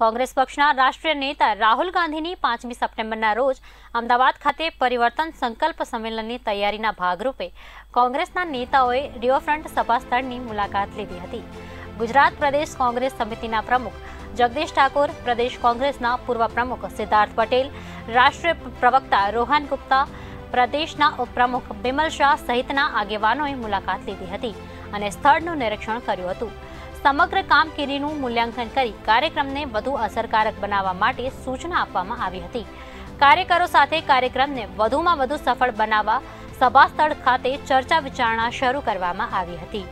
કોંગ્રેસ પક્ષના રાષ્ટ્રીય નેતા રાહુલ ગાંધીની 5મી સપ્ટેમ્બરના રોજ અમદાવાદ ખાતે પરિવર્તન સંકલ્પ સંમેલનની તૈયારીના ભાગરૂપે કોંગ્રેસના નેતાઓએ રિવરફ્રન્ટ સભાસ્થળની મુલાકાત લીધી હતી। ગુજરાત પ્રદેશ કોંગ્રેસ સમિતિના પ્રમુખ જગદીશ ઠાકુર, પ્રદેશ કોંગ્રેસના પૂર્વ પ્રમુખ સિદ્ધાર્થ પટેલ, રાષ્ટ્રીય પ્રવક્તા રોહન ગુપ્તા, પ્રદેશના ઉપપ્રમુખ વિમલ શાહ સહિતના આગેવાનોએ મુલાકાત લીધી હતી અને સ્થળનું નિરીક્ષણ કર્યું હતું। समग्र कामगिरीनुं मूल्यांकन करी कार्यक्रमने वधु असरकारक बनावा माटे सूचना आपवामां आवी हती। कार्यकरो साथे कार्यक्रमने वधुमां वधु सफळ बनावा सभास्थळ खाते चर्चा विचारणा शरू करवामां आवी हती।